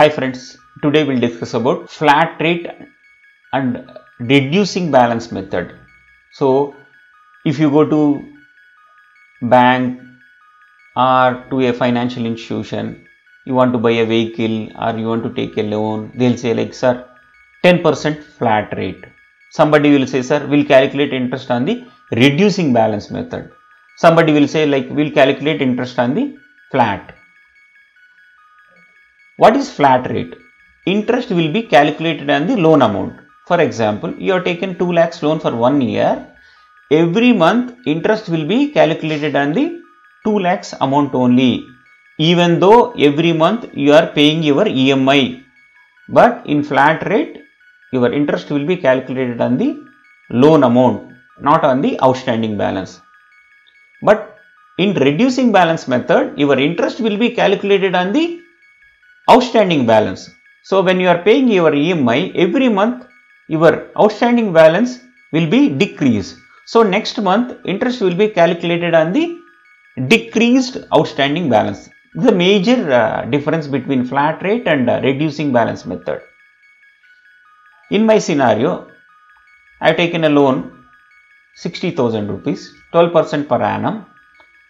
Hi friends, today we'll discuss about flat rate and reducing balance method. So if you go to bank or to a financial institution, you want to buy a vehicle or you want to take a loan, they'll say like, sir, 10% flat rate. Somebody will say, sir, we'll calculate interest on the reducing balance method. Somebody will say like, we'll calculate interest on the flat. What is flat rate? Interest will be calculated on the loan amount. For example, you have taken 2 lakhs loan for 1 year. Every month interest will be calculated on the 2 lakhs amount only. Even though every month you are paying your EMI. But in flat rate, your interest will be calculated on the loan amount, not on the outstanding balance. But in reducing balance method, your interest will be calculated on the outstanding balance. So when you are paying your EMI every month, your outstanding balance will be decreased. So next month interest will be calculated on the decreased outstanding balance. The major difference between flat rate and reducing balance method. In my scenario, I have taken a loan 60,000 rupees, 12% per annum,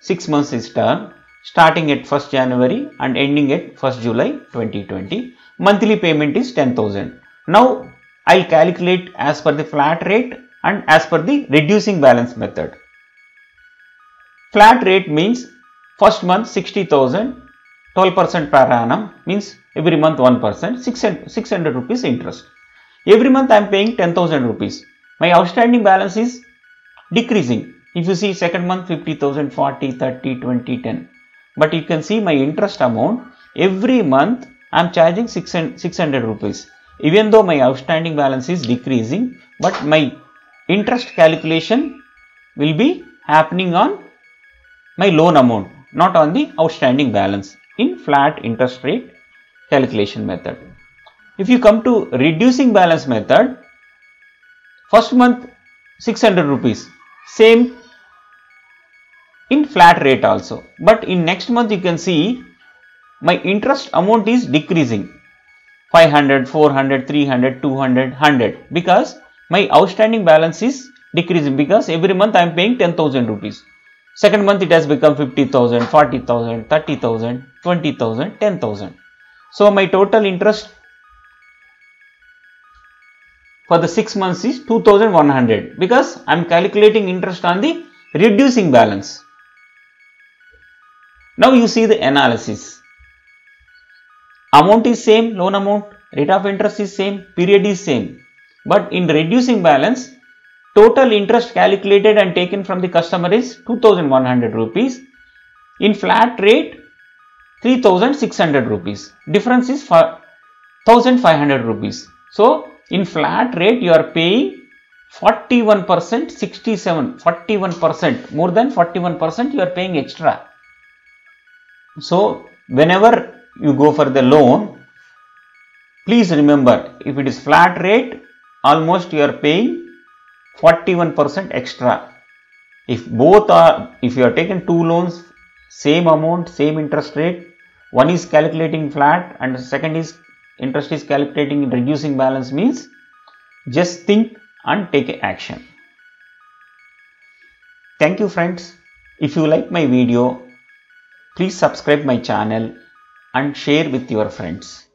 6 months is term, starting at 1st January and ending at 1st July 2020. Monthly payment is 10,000. Now I will calculate as per the flat rate and as per the reducing balance method. Flat rate means first month 60,000, 12% per annum means every month 1%, 600 rupees interest. Every month I am paying 10,000 rupees. My outstanding balance is decreasing. If you see second month 50,000, 40, 30, 20, 10. But you can see my interest amount every month I am charging 600 rupees. Even though my outstanding balance is decreasing, but my interest calculation will be happening on my loan amount, not on the outstanding balance in flat interest rate calculation method. If you come to reducing balance method, first month 600 rupees, same in flat rate also, but in next month you can see my interest amount is decreasing 500, 400, 300, 200, 100 because my outstanding balance is decreasing because every month I am paying 10,000 rupees. Second month it has become 50,000, 40,000, 30,000, 20,000, 10,000. So my total interest for the 6 months is 2,100 because I am calculating interest on the reducing balance. Now you see the analysis. Amount is same, loan amount, rate of interest is same, period is same. But in reducing balance, total interest calculated and taken from the customer is 2,100 rupees. In flat rate, 3,600 rupees. Difference is 1,500 rupees. So in flat rate, you are paying 41% more than 41% you are paying extra. So whenever you go for the loan, please remember, if it is flat rate, almost you are paying 41% extra. If you are taking 2 loans, same amount, same interest rate, one is calculating flat and the second is interest is calculating in reducing balance, means just think and take action. Thank you friends. If you like my video, please subscribe my channel and share with your friends.